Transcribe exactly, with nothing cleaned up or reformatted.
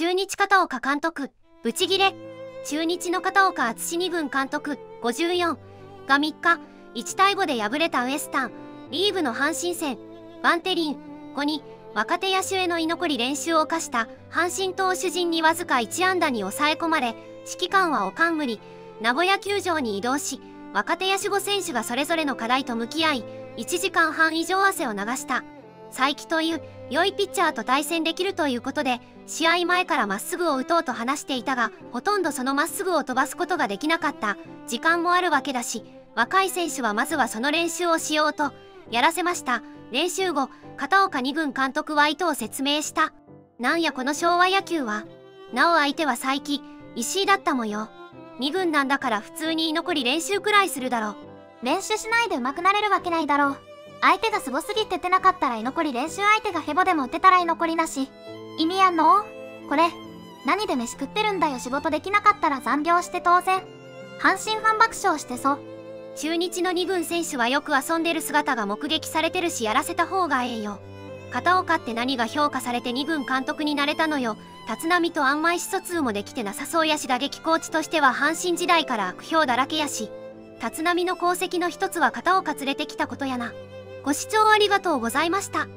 中日片岡監督、ブチギレ。中日の片岡厚二軍監督、ごじゅうよんがみっか、いちたいごで敗れたウエスタン、リーブの阪神戦、バンテリン、ごに、若手野手への居残り練習を課した阪神投手陣にわずかいちあんだに抑え込まれ、指揮官はおかんむり、名古屋球場に移動し、若手野手ごせんしゅがそれぞれの課題と向き合い、いちじかんはん以上汗を流した。才木という良いピッチャーと対戦できるということで、試合前からまっすぐを打とうと話していたが、ほとんどそのまっすぐを飛ばすことができなかった。時間もあるわけだし、若い選手はまずはその練習をしようと、やらせました。練習後、片岡二軍監督は意図を説明した。なんやこの昭和野球は。なお相手は才木、石井だった模様。二軍なんだから普通に居残り練習くらいするだろ。練習しないで上手くなれるわけないだろ。相手がすごすぎて出なかったら居残り練習、相手がヘボでも打てたら居残りなし。意味あんの？これ、何で飯食ってるんだよ。仕事できなかったら残業して当然。阪神ファン爆笑してそう。中日の二軍選手はよく遊んでる姿が目撃されてるし、やらせた方がええよ。片岡って何が評価されて二軍監督になれたのよ。立浪とあんまい疎通もできてなさそうやし、打撃コーチとしては阪神時代から悪評だらけやし。立浪の功績の一つは片岡連れてきたことやな。ご視聴ありがとうございました。